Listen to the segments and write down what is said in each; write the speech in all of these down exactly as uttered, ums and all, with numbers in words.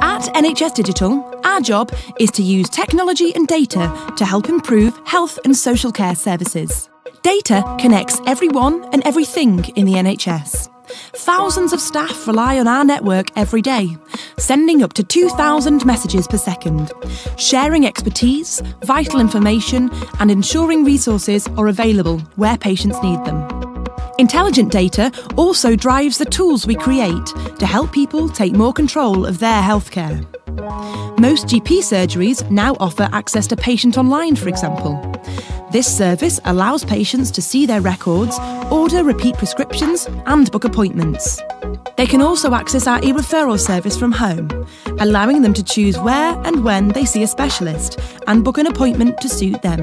At N H S Digital, our job is to use technology and data to help improve health and social care services. Data connects everyone and everything in the N H S. Thousands of staff rely on our network every day, sending up to two thousand messages per second, sharing expertise, vital information, and ensuring resources are available where patients need them. Intelligent data also drives the tools we create to help people take more control of their healthcare. Most G P surgeries now offer access to Patient Online, for example. This service allows patients to see their records, order repeat prescriptions, and book appointments. They can also access our e-Referral Service from home, allowing them to choose where and when they see a specialist and book an appointment to suit them.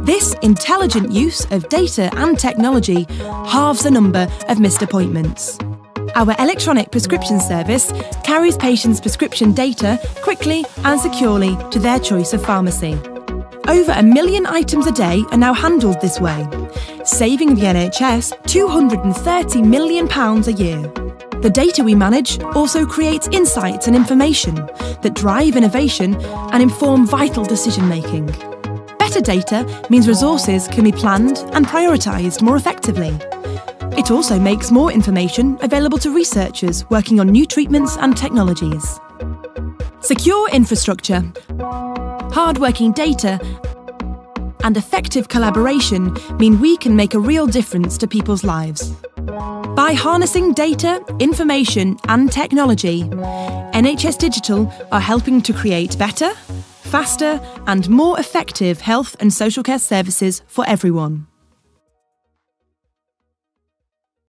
This intelligent use of data and technology halves the number of missed appointments. Our Electronic Prescription Service carries patients' prescription data quickly and securely to their choice of pharmacy. Over a million items a day are now handled this way, saving the N H S two hundred and thirty million pounds a year. The data we manage also creates insights and information that drive innovation and inform vital decision-making. Better data means resources can be planned and prioritised more effectively. It also makes more information available to researchers working on new treatments and technologies. Secure infrastructure, hard-working data and effective collaboration mean we can make a real difference to people's lives. By harnessing data, information and technology, N H S Digital are helping to create better, faster and more effective health and social care services for everyone.